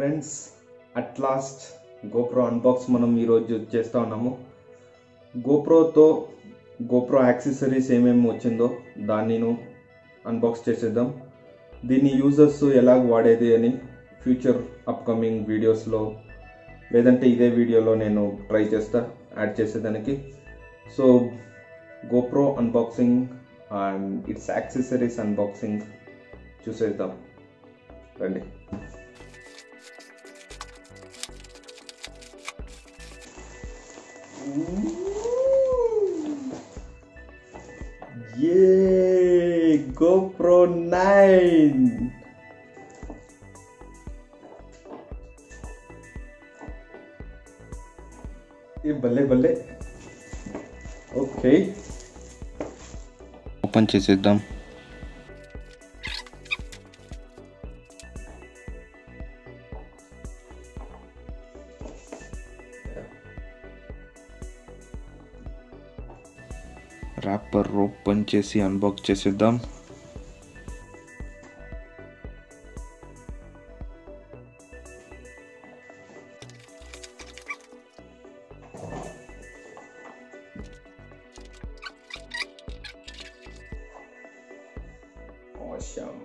Friends at last GoPro unbox మనం ఈరోజు చేస్తా ఉన్నాము. గోప్రోతో గోప్రో యాక్సెసరీస్ ఏమేమి వచ్చిందో దాన్ని అన్బాక్స్ చేసేద్దాం. దీన్ని యూజర్స్ ఎలా వాడేది అని ఫ్యూచర్ అప్కమింగ్ వీడియోస్లో లేదంటే ఇదే వీడియోలో నేను ట్రై చేస్తా యాడ్ చేసేదానికి. So GoPro unboxing and it's accessories unboxing చూసేద్దాం రండి. ये GoPro 9 ये बल्ले बल्ले ओके ओपन चीज एकदम ర్యాపర్ ఓపెన్ చేసి అన్బాక్స్ చేసేద్దాం. Awesome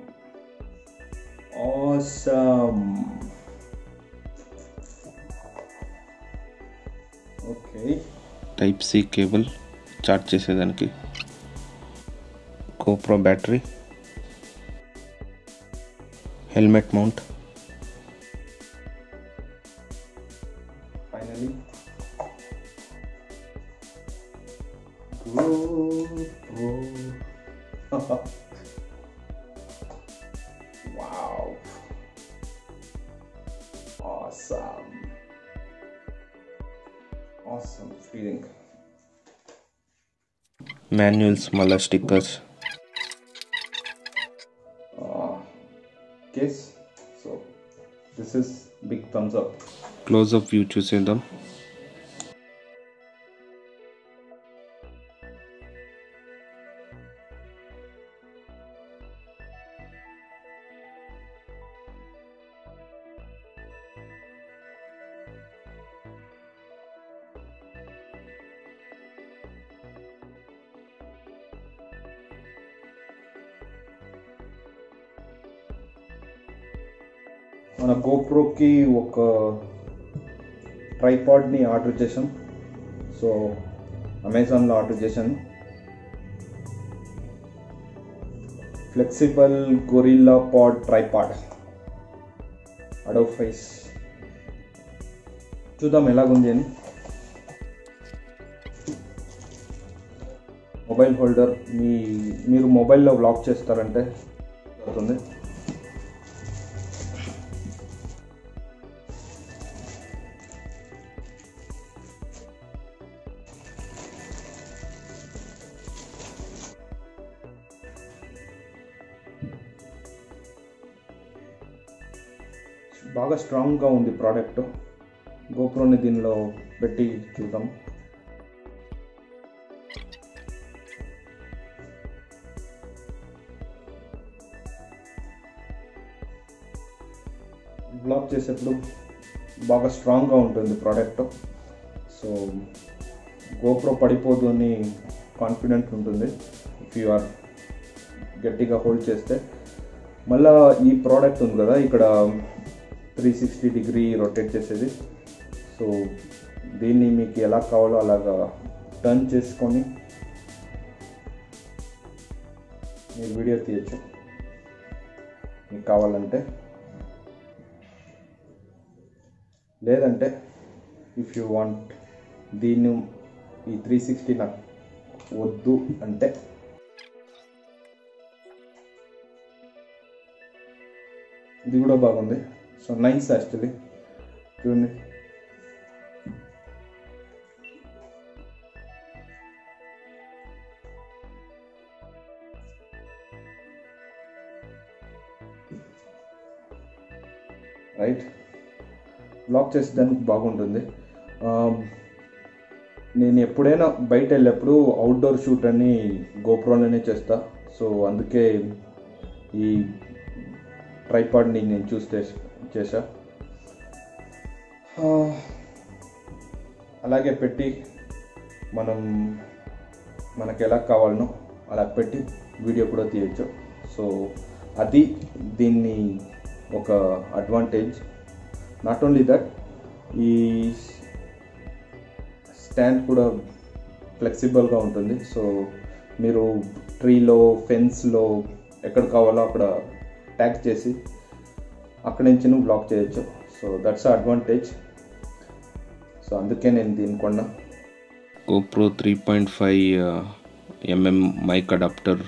awesome okay type C cable charge चेसेदानिकी GoPro battery helmet mount finally GoPro wow awesome awesome feeling manuals mala stickers case. So this is big thumbs up. Close up view chusedam. మన గోప్రోకి ఒక ట్రైపాడ్ని order చేశాం. So అమెజాన్లో order చేశాను. Flexible gorilla pod tripod అడోఫైస్ చూద్దాం ఎలాగుంది అని. మొబైల్ హోల్డర్ మీరు మొబైల్లో వ్లాగ్ చేస్తారంటే అవుతుంది. బాగా స్ట్రాంగ్గా ఉంది ప్రోడక్ట్. గోప్రోని దీనిలో పెట్టి చూద్దాం. బ్లాక్ చేసేప్పుడు బాగా స్ట్రాంగ్గా ఉంటుంది ప్రోడక్ట్. సో గోప్రో పడిపోదు అని కాన్ఫిడెంట్ ఉంటుంది ఇఫ్ యు ఆర్ గట్టిగా హోల్డ్ చేస్తే. మళ్ళీ ఈ ప్రోడక్ట్ ఉంది కదా ఇక్కడ 360 డిగ్రీ రొటేట్ చేసేది. సో దీన్ని మీకు ఎలా కావాలో అలాగా టర్న్ చేసుకొని మీరు వీడియో తీయచ్చు మీకు కావాలంటే. లేదంటే ఇఫ్ యూ వాంట్ దీన్ని ఈ 360 నాకు వద్దు అంటే ఇది కూడా బాగుంది. సో నైస్ యాక్చువల్లీ చూడండి. రైట్ బ్లాక్ చేసేదానికి బాగుంటుంది. నేను ఎప్పుడైనా బయట వెళ్ళేప్పుడు అవుట్డోర్ షూట్ అని గోప్రోలోనే చేస్తా. సో అందుకే ఈ ట్రైపాడ్ని నేను చూస్ చేశా. అలాగే పెట్టి మనం మనకి ఎలా కావాలనో అలా పెట్టి వీడియో కూడా తీయొచ్చు. సో అది దీన్ని ఒక అడ్వాంటేజ్. నాట్ ఓన్లీ దట్, ఈ స్టాండ్ కూడా ఫ్లెక్సిబుల్గా ఉంటుంది. సో మీరు ట్రీలో ఫెన్స్లో ఎక్కడ కావాలో అక్కడ ట్యాక్ చేసి అక్కడి నుంచి నువ్వు బ్లాక్ చేయొచ్చు. So that's advantage. సో అందుకే నేను దీన్ని కొన్నా. GoPro 3.5mm మైక్ అడాప్టర్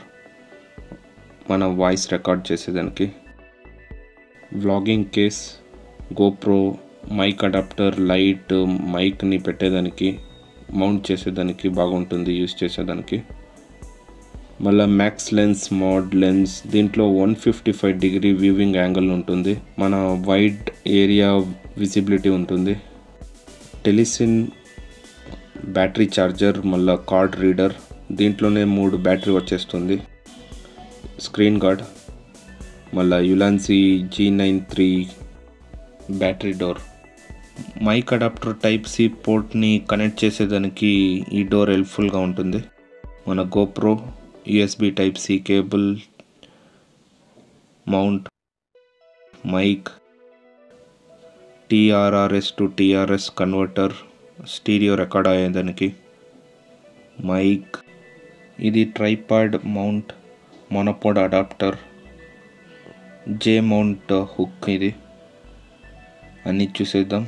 మన వాయిస్ రికార్డ్ చేసేదానికి. Vlogging case, GoPro mic adapter, light, మైక్ని పెట్టేదానికి, మౌంట్ చేసేదానికి బాగుంటుంది, యూజ్ చేసేదానికి. మళ్ళీ మ్యాక్స్ లెన్స్, మోడ్ లెన్స్, దీంట్లో 155 డిగ్రీ వ్యూవింగ్ యాంగిల్ ఉంటుంది, మన వైడ్ ఏరియా విజిబిలిటీ ఉంటుంది. టెలిసిన్ బ్యాటరీ ఛార్జర్, మళ్ళీ కార్డ్ రీడర్, దీంట్లోనే 3 బ్యాటరీ వచ్చేస్తుంది. స్క్రీన్ గార్డ్, మళ్ళీ Ulanzi G93 battery door. Mic adapter Type-C పోర్ట్ని కనెక్ట్ చేసేదానికి ఈ డోర్ హెల్ప్ఫుల్గా ఉంటుంది. మన GoPro USB Type-C cable, mount, mic, TRRS to TRS converter, stereo record అయ్యేదానికి మైక్, ఇది tripod mount, monopod adapter, J mount hook. ఇది అన్నీ చూసేద్దాం.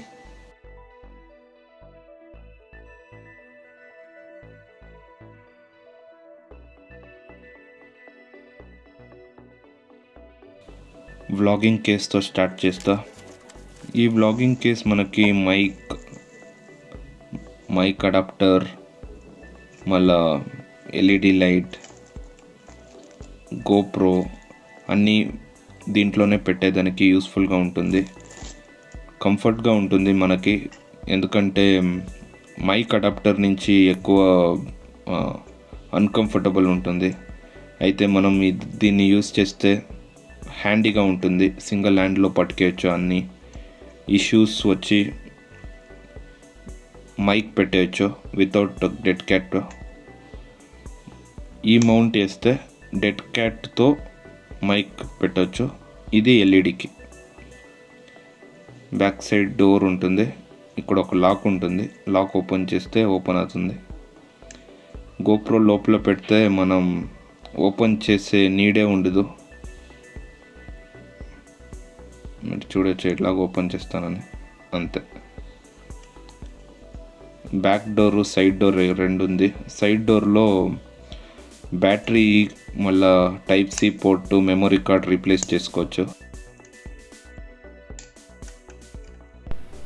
వ్లాగింగ్ కేస్తో స్టార్ట్ చేస్తా. ఈ వ్లాగింగ్ కేస్ మనకి మైక్, మైక్ అడాప్టర్, మళ్ళా ఎల్ఈడి లైట్, GoPro అన్నీ దీంట్లోనే పెట్టేదానికి యూస్ఫుల్గా ఉంటుంది, కంఫర్ట్గా ఉంటుంది మనకి. ఎందుకంటే మైక్ అడాప్టర్ నుంచి ఎక్కువ అన్కంఫర్టబుల్ ఉంటుంది. అయితే మనం దీన్ని యూజ్ చేస్తే హ్యాండీగా ఉంటుంది, సింగిల్ హ్యాండ్లో పట్టుకోవచ్చు. అన్ని ఇష్యూస్ వచ్చి మైక్ పెట్టేయచ్చు వితౌట్ డెడ్ క్యాట్. ఈ మౌంట్ వేస్తే డెడ్ క్యాట్తో మైక్ పెట్టచ్చు. ఇది ఎల్ఈడికి బ్యాక్ సైడ్ డోర్ ఉంటుంది, ఇక్కడ ఒక లాక్ ఉంటుంది, లాక్ ఓపెన్ చేస్తే ఓపెన్ అవుతుంది. GoPro లోపల పెడితే మనం ఓపెన్ చేసే నీడే ఉండదు. మీరు చూడొచ్చు ఇట్లా ఓపెన్ చేస్తానని, అంతే. బ్యాక్ డోరు, సైడ్ డోర్ రెండు ఉంది. సైడ్ డోర్లో బ్యాటరీ, మళ్ళీ Type-C port, memory card replace చేసుకోవచ్చు.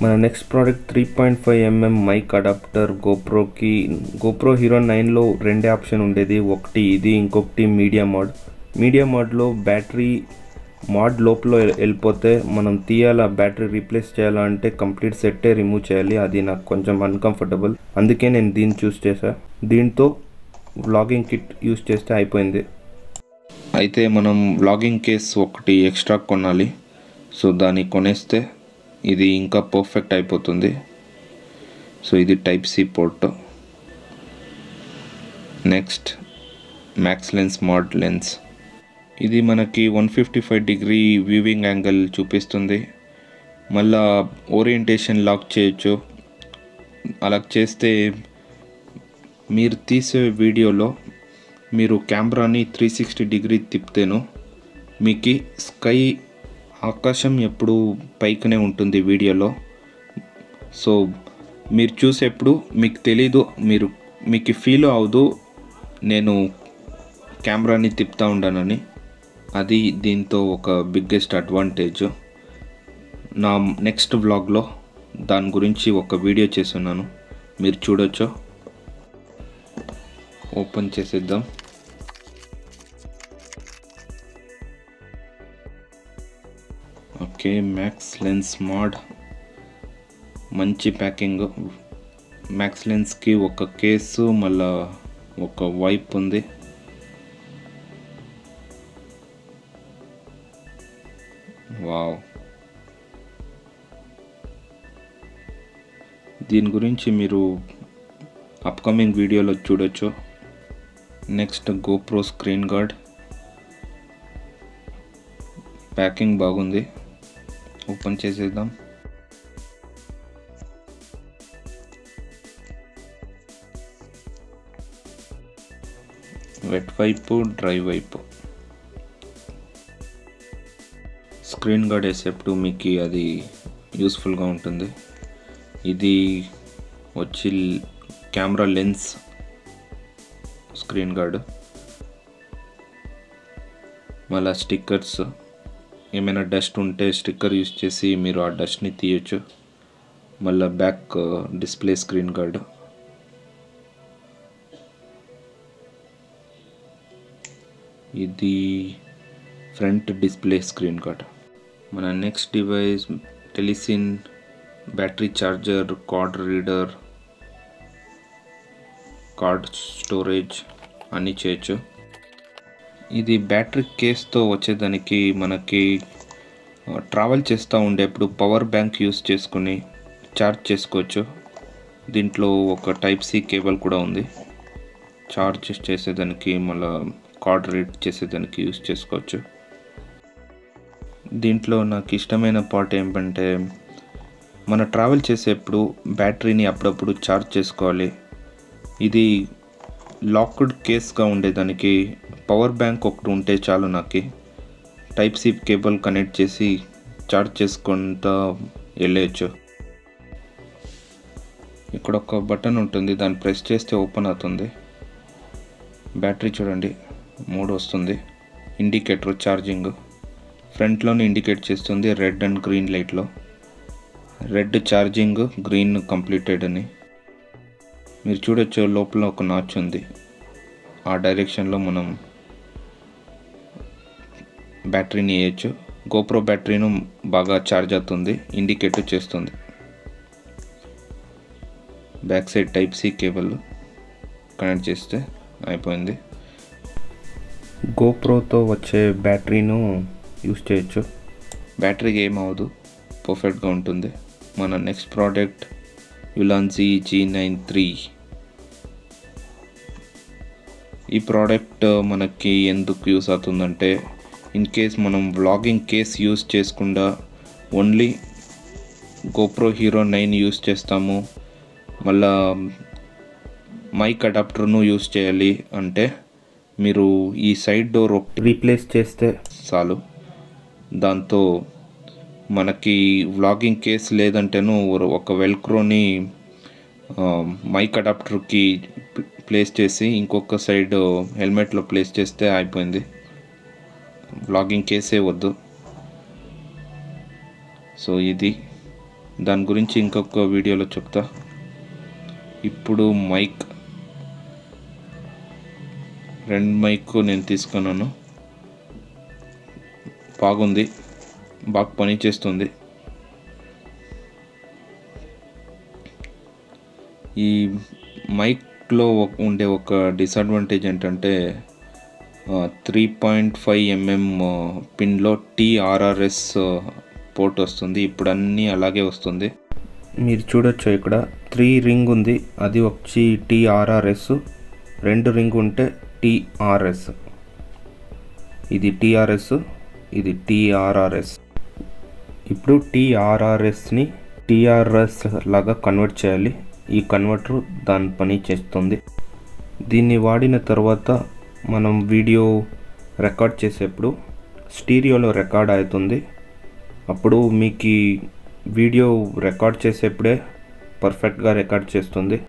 మన next product 3.5mm mic adapter GoProకి. GoPro Hero 9లో 2 ఆప్షన్ ఉండేది, ఒకటి ఇది, ఇంకొకటి మీడియా మోడ్. మీడియా మోడ్లో బ్యాటరీ మోడ్ లోపల వెళ్ళిపోతే మనం తీయాలా, బ్యాటరీ రీప్లేస్ చేయాలా అంటే కంప్లీట్ సెట్టే రిమూవ్ చేయాలి. అది నాకు కొంచెం అన్కంఫర్టబుల్, అందుకే నేను దీన్ని చూస్ చేశా. దీంతో వ్లాగింగ్ కిట్ యూస్ చేస్తే అయిపోయింది. అయితే మనం వ్లాగింగ్ కేస్ ఒకటి ఎక్స్ట్రా కొనాలి. సో దాన్ని కొనేస్తే ఇది ఇంకా పర్ఫెక్ట్ అయిపోతుంది. సో ఇది Type-C port. Next max lens, mod lens, ఇది మనకి 155 డిగ్రీ వ్యూవింగ్ యాంగిల్ చూపిస్తుంది. మళ్ళా ఓరియంటేషన్ లాక్ చేయొచ్చు. అలా చేస్తే మీరు తీసే వీడియోలో మీరు కెమెరాని 360 డిగ్రీ తిప్పితేను మీకు స్కై, ఆకాశం ఎప్పుడు పైకనే ఉంటుంది వీడియోలో. సో మీరు చూసేప్పుడు మీకు తెలీదు, మీకు ఫీల్ అవ్వదు నేను కెమెరాని తిప్పుతూ ఉండనని. అది దీంతో ఒక బిగ్గెస్ట్ అడ్వాంటేజ్. నా నెక్స్ట్ వ్లాగ్లో దాని గురించి ఒక వీడియో చేస్తున్నాను, మీరు చూడొచ్చు. ఓపెన్ చేసేద్దాం. ఓకే, మ్యాక్స్ లెన్స్ మోడ్, మంచి ప్యాకింగ్. మ్యాక్స్ లెన్స్కి ఒక కేసు, మళ్ళీ ఒక వైప్ ఉంది. వావ్, దీని గురించి మీరు అప్కమింగ్ వీడియోలో చూడొచ్చు. Next GoPro screen guard packing బాగుంది, ఓపెన్ చేసేద్దాం. వెట్ వైపు, డ్రై వైపు స్క్రీన్ గార్డ్ వేసేప్పుడు మీకు అది యూస్ఫుల్గా ఉంటుంది. ఇది వచ్చి కెమెరా లెన్స్ స్క్రీన్ గార్డు, మళ్ళీ స్టిక్కర్స్ ఏమైనా డస్ట్ ఉంటే స్టిక్కర్ యూజ్ చేసి మీరు ఆ డస్ట్ని తీయచ్చు. మళ్ళీ బ్యాక్ డిస్ప్లే స్క్రీన్ గార్డు. ఇది ఫ్రంట్ డిస్ప్లే స్క్రీన్ గార్డ్. మన next device Telesin battery charger, card reader, card storage అన్నీ చేయొచ్చు. ఇది బ్యాటరీ కేస్తో వచ్చేదానికి మనకి ట్రావెల్ చేస్తూ ఉండేప్పుడు పవర్ బ్యాంక్ యూస్ చేసుకుని ఛార్జ్ చేసుకోవచ్చు. దీంట్లో ఒక టైప్ సి కేబుల్ కూడా ఉంది, ఛార్జ్ చేసేదానికి మళ్ళీ కార్డ్ రీడ్ చేసేదానికి యూస్ చేసుకోవచ్చు. దీంట్లో నాకు ఇష్టమైన పార్ట్ ఏంటంటే మన ట్రావెల్ చేసేప్పుడు బ్యాటరీని అప్పుడప్పుడు ఛార్జ్ చేసుకోవాలి. ఇది లాక్డ్ కేస్గా ఉండేదానికి పవర్ బ్యాంక్ ఒకటి ఉంటే చాలు. నాకు టైప్ సి కేబుల్ కనెక్ట్ చేసి ఛార్జ్ చేసుకుంటూ వెళ్ళచ్చు. ఇక్కడ ఒక బటన్ ఉంటుంది, దాన్ని ప్రెస్ చేస్తే ఓపెన్ అవుతుంది. బ్యాటరీ చూడండి 3 వస్తుంది. ఇండికేటర్ ఛార్జింగ్ ఫ్రంట్లోనే ఇండికేట్ చేస్తుంది, రెడ్ అండ్ గ్రీన్ లైట్లో. రెడ్ ఛార్జింగ్, గ్రీన్ కంప్లీటెడ్ అని మీరు చూడొచ్చు. లోపల ఒక నాచ్ ఉంది, ఆ డైరెక్షన్లో మనం బ్యాటరీని వేయచ్చు. గోప్రో బ్యాటరీను బాగా ఛార్జ్ అవుతుంది, ఇండికేట్ చేస్తుంది. Back side type C cable connect చేస్తే అయిపోయింది. గోప్రోతో వచ్చే బ్యాటరీను యూస్ చేయొచ్చు, బ్యాటరీకి ఏమవదు, పర్ఫెక్ట్గా ఉంటుంది. మన నెక్స్ట్ ప్రోడక్ట్ యులాన్సీ G93. ఈ ప్రోడక్ట్ మనకి ఎందుకు యూస్ అవుతుందంటే ఇన్ కేస్ మనం వ్లాగింగ్ కేస్ యూస్ చేసుకుండా ఓన్లీ గోప్రో Hero 9 యూస్ చేస్తాము, మళ్ళీ మైక్ అడాప్టర్ను యూస్ చేయాలి అంటే మీరు ఈ సైడ్ డోర్ రీప్లేస్ చేస్తే చాలు. దాంతో మనకి వ్లాగింగ్ కేస్ లేదంటేను ఒక వెల్క్రోని మైక్ అడాప్టర్కి ప్లేస్ చేసి ఇంకొక సైడ్ హెల్మెట్లో ప్లేస్ చేస్తే అయిపోయింది. వ్లాగింగ్ కేసే వద్దు. సో ఇది దాని గురించి ఇంకొక వీడియోలో చెప్తా. ఇప్పుడు మైక్, 2 మైక్ నేను తీసుకున్నాను, బాగుంది, బాగా పనిచేస్తుంది. ఈ మైక్లో ఉండే ఒక డిసడ్వాంటేజ్ ఏంటంటే 3.5mm పిన్లో TRRS పోర్ట్ వస్తుంది, ఇప్పుడు అన్నీ అలాగే వస్తుంది. మీరు చూడొచ్చు ఇక్కడ 3 రింగ్ ఉంది, అది వచ్చి TRRS, 2 రింగ్ ఉంటే TRS. ఇది TRS, ఇది TRRS. ఇప్పుడు TRRSని TRS లాగా కన్వర్ట్ చేయాలి. ఈ కన్వర్టర్ దాని పని చేస్తుంది. దీన్ని వాడిన తర్వాత మనం వీడియో రికార్డ్ చేసేప్పుడు స్టీరియోలో రికార్డ్ అవుతుంది. అప్పుడు మీకు వీడియో రికార్డ్ చేసేప్పుడే పర్ఫెక్ట్గా రికార్డ్ చేస్తుంది.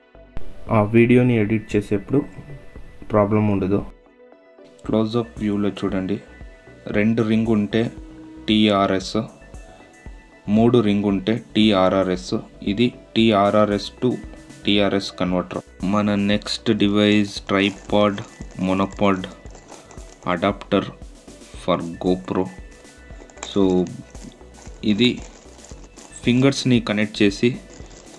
ఆ వీడియోని ఎడిట్ చేసేప్పుడు ప్రాబ్లం ఉండదు. క్లోజ్అప్ వ్యూలో చూడండి, 2 రింగ్ ఉంటే TRS, 3 రింగ్ ఉంటే TRRS. ఇది TRRS to TRS కన్వర్టర్. మన next device tripod monopod adapter for GoPro. So ఇది ఫింగర్స్ని కనెక్ట్ చేసి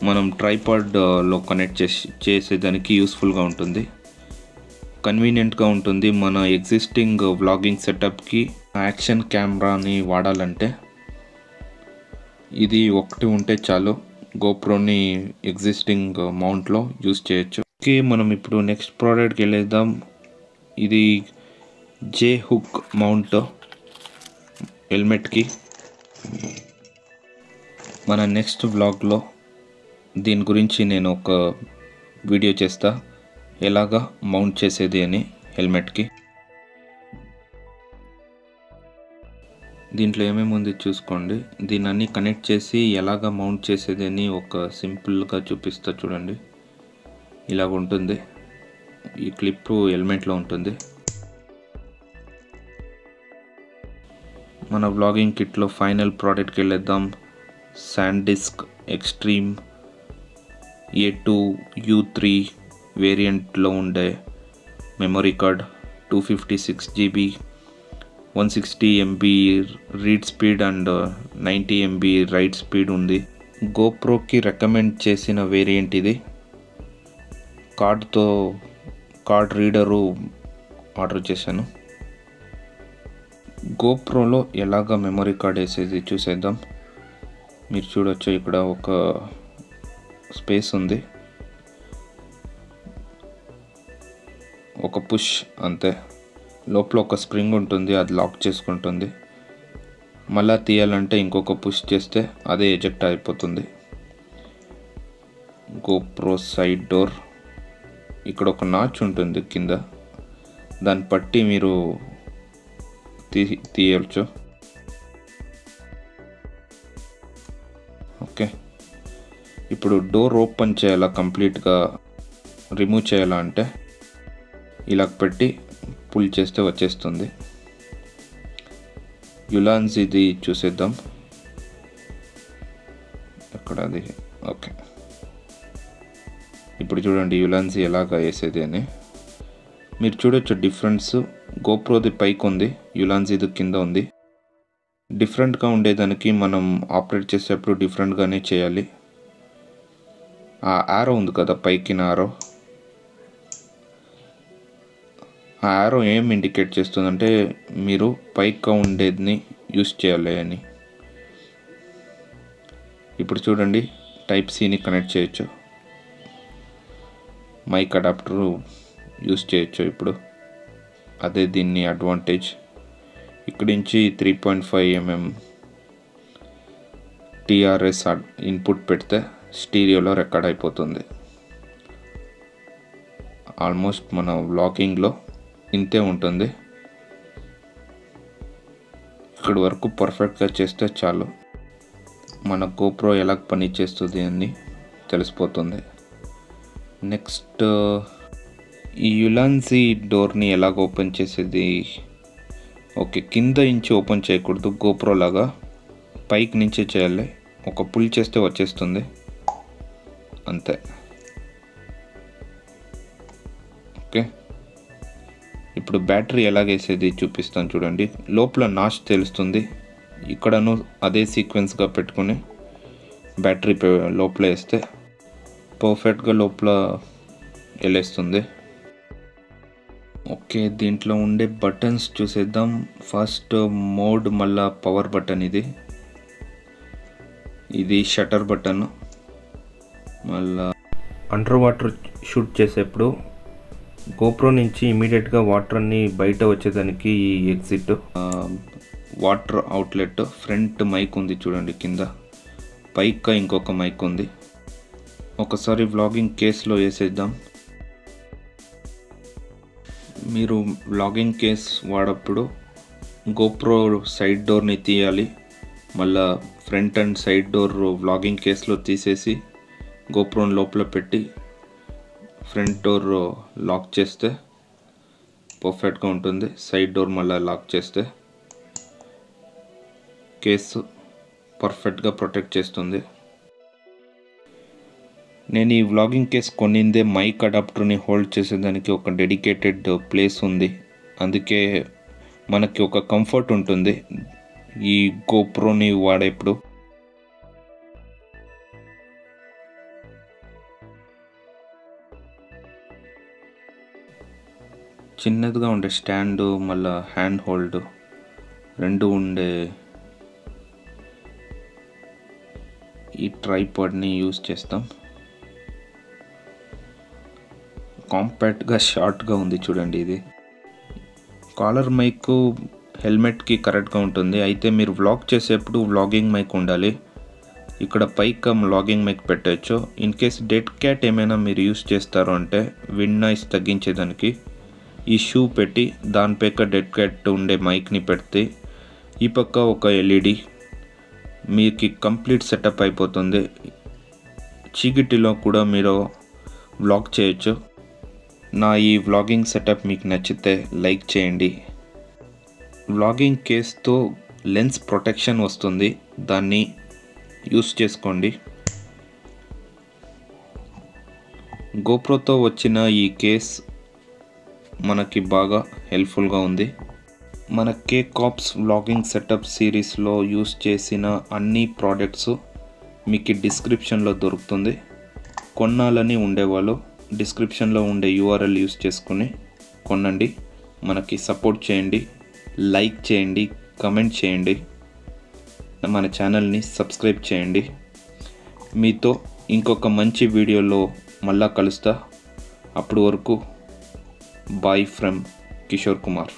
మనం ట్రైపాడ్లో కనెక్ట్ చేసేదానికి యూస్ఫుల్గా ఉంటుంది, కన్వీనియంట్గా ఉంటుంది. మన ఎగ్జిస్టింగ్ వ్లాగింగ్ సెటప్కి యాక్షన్ కెమెరాని వాడాలంటే ఇది ఒకటి ఉంటే చాలు. GoPro ని ఎగ్జిస్టింగ్ మౌంట్లో యూజ్ చేయొచ్చు. ఓకే, మనం ఇప్పుడు నెక్స్ట్ ప్రోడక్ట్కి వెళ్ళేద్దాం. ఇది జే హుక్ మౌంట్ హెల్మెట్కి. మన నెక్స్ట్ వ్లాగ్లో దీని గురించి నేను ఒక వీడియో చేస్తా, ఎలాగా మౌంట్ చేసేది అని హెల్మెట్కి. దీంట్లో ఏమేమి ఉంది చూసుకోండి, దీన్ని అన్ని కనెక్ట్ చేసి ఎలాగ మౌంట్ చేసేది అని ఒక సింపుల్గా చూపిస్తా చూడండి. ఇలాగ ఉంటుంది, ఈ క్లిప్ హెల్మెట్లో ఉంటుంది. మన వ్లాగింగ్ కిట్లో ఫైనల్ ప్రోడక్ట్కి వెళ్ళేద్దాం. SanDisk Extreme A2U3 వేరియంట్లో ఉండే memory card, 256 GB, 160 MB read speed and 90 MB write speed ఉంది. గోప్రోకి రికమెండ్ చేసిన వేరియంట్ ఇది. కార్డ్తో కార్డ్ రీడరు ఆర్డర్ చేశాను. గోప్రోలో ఎలాగ మెమరీ కార్డ్ వేసేది చూసేద్దాం. మీరు చూడొచ్చు, ఇక్కడ ఒక స్పేస్ ఉంది, ఒక పుష్ అంతే. లోపల ఒక స్ప్రింగ్ ఉంటుంది, అది లాక్ చేసుకుంటుంది. మళ్ళా తీయాలంటే ఇంకొక పుష్ చేస్తే అదే ఎజెక్ట్ అయిపోతుంది. గోప్రో సైడ్ డోర్, ఇక్కడ ఒక నాచ్ ఉంటుంది కింద, దాన్ని పట్టి మీరు తీయవచ్చు. ఓకే, ఇప్పుడు డోర్ ఓపెన్ చేయాలా, కంప్లీట్గా రిమూవ్ చేయాలా అంటే ఇలా పెట్టి పుల్ చేస్తే వచ్చేస్తుంది. యులాన్స్ ఇది చూసేద్దాం, అక్కడ అది. ఓకే, ఇప్పుడు చూడండి యులాన్స్ ఎలాగ వేసేది అని. మీరు చూడొచ్చు డిఫరెన్స్, గోప్రోది పైకి ఉంది, యులాన్స్ ఇది కింద ఉంది. డిఫరెంట్గా ఉండేదానికి మనం ఆపరేట్ చేసేటప్పుడు డిఫరెంట్గానే చేయాలి. ఆ యారో ఉంది కదా పైకిన యారో, ఆ యారో ఏం ఇండికేట్ చేస్తుందంటే మీరు పైకి ఉండేదిని యూస్ చేయాలి అని. ఇప్పుడు చూడండి టైప్ సిని కనెక్ట్ చేయొచ్చు, మైక్ అడాప్టరు యూస్ చేయొచ్చు. ఇప్పుడు అదే దీన్ని అడ్వాంటేజ్. ఇక్కడి నుంచి 3.5 mm TRS ఇన్పుట్ పెడితే స్టీరియోలో రికార్డ్ అయిపోతుంది. ఆల్మోస్ట్ మన వ్లాగింగ్లో ఇంతే ఉంటుంది. ఇక్కడి వరకు పర్ఫెక్ట్గా చేస్తే చాలు, మన గోప్రో ఎలా పని చేస్తుంది అని తెలిసిపోతుంది. నెక్స్ట్ ఈ యులాన్సీ డోర్ని ఎలాగ ఓపెన్ చేసేది. ఓకే, కింద నుంచి ఓపెన్ చేయకూడదు, గోప్రో లాగా పైకి నుంచే చేయాలి. ఒక పుల్ చేస్తే వచ్చేస్తుంది అంతే. ఓకే, ఇప్పుడు బ్యాటరీ ఎలాగేసేది చూపిస్తాను చూడండి. లోపల నాచ్ తెలుస్తుంది, ఇక్కడను అదే సీక్వెన్స్గా పెట్టుకుని బ్యాటరీ లోపల వేస్తే పర్ఫెక్ట్గా లోపల వెళ్ళేస్తుంది. ఓకే, దీంట్లో ఉండే బటన్స్ చూసేద్దాం. ఫస్ట్ మోడ్, మళ్ళా పవర్ బటన్, ఇది షటర్ బటన్. మళ్ళా అండర్ వాటర్ షూట్ చేసేప్పుడు గోప్రో నుంచి ఇమీడియట్గా వాటర్ని బయట వచ్చేదానికి ఈ exit, water outlet. Front mic ఉంది చూడండి కింద, పైగా ఇంకొక మైక్ ఉంది. ఒకసారి వ్లాగింగ్ కేసులో వేసేద్దాం. మీరు వ్లాగింగ్ కేస్ వాడప్పుడు గోప్రో సైడ్ డోర్ని తీయాలి, మళ్ళా front and side door vlogging కేస్లో తీసేసి గోప్రోని లోపల పెట్టి ఫ్రంట్ డోర్ లాక్ చేస్తే పర్ఫెక్ట్గా ఉంటుంది. సైడ్ డోర్ మళ్ళీ లాక్ చేస్తే కేసు పర్ఫెక్ట్గా ప్రొటెక్ట్ చేస్తుంది. నేను ఈ వ్లాగింగ్ కేస్ కొన్నిందే మైక్ అడాప్టర్ని హోల్డ్ చేసేదానికి ఒక డెడికేటెడ్ ప్లేస్ ఉంది, అందుకే మనకి ఒక కంఫర్ట్ ఉంటుంది ఈ గోప్రోని వాడేప్పుడు. చిన్నదిగా ఉండే స్టాండు, మళ్ళీ హ్యాండ్ హోల్డ్ రెండు ఉండే ఈ ట్రైపాడ్ని యూజ్ చేస్తాం. కాంపాక్ట్గా షార్ట్గా ఉంది చూడండి. ఇది కాలర్ మైక్ హెల్మెట్కి కరెక్ట్గా ఉంటుంది. అయితే మీరు వ్లాగ్ చేసేప్పుడు వ్లాగింగ్ మైక్ ఉండాలి. ఇక్కడ పైకి వ్లాగింగ్ మైక్ పెట్టచ్చు. ఇన్ కేస్ డెడ్ క్యాట్ ఏమైనా మీరు యూస్ చేస్తారు అంటే విండ్ నాయిస్ తగ్గించేదానికి ఈ షూ పెట్టి దానిపైక డెడ్ క్యాట్ ఉండే మైక్ని పెడితే ఈ పక్క ఒక ఎల్ఈడి మీకు కంప్లీట్ సెటప్ అయిపోతుంది. చీకటిలో కూడా మీరు వ్లాగ్ చేయొచ్చు. నా ఈ వ్లాగింగ్ సెటప్ మీకు నచ్చితే లైక్ చేయండి. వ్లాగింగ్ కేస్తో లెన్స్ ప్రొటెక్షన్ వస్తుంది, దాన్ని యూస్ చేసుకోండి. గోప్రోతో వచ్చిన ఈ కేస్ మనకి బాగా హెల్ప్ఫుల్గా ఉంది. మన కేకాప్స్ వ్లాగింగ్ సెటప్ సిరీస్లో యూస్ చేసిన అన్ని ప్రోడక్ట్స్ మీకు డిస్క్రిప్షన్లో దొరుకుతుంది. కొనాలని ఉండేవాళ్ళు డిస్క్రిప్షన్లో ఉండే యూఆర్ఎల్ యూస్ చేసుకుని కొనండి. మనకి సపోర్ట్ చేయండి, లైక్ చేయండి, కమెంట్ చేయండి, మన ఛానల్ని సబ్స్క్రైబ్ చేయండి. మీతో ఇంకొక మంచి వీడియోలో మళ్ళా కలుస్తా. అప్పటి వరకు బాయ్ ఫ్రమ్ కిషోర్ కుమార్.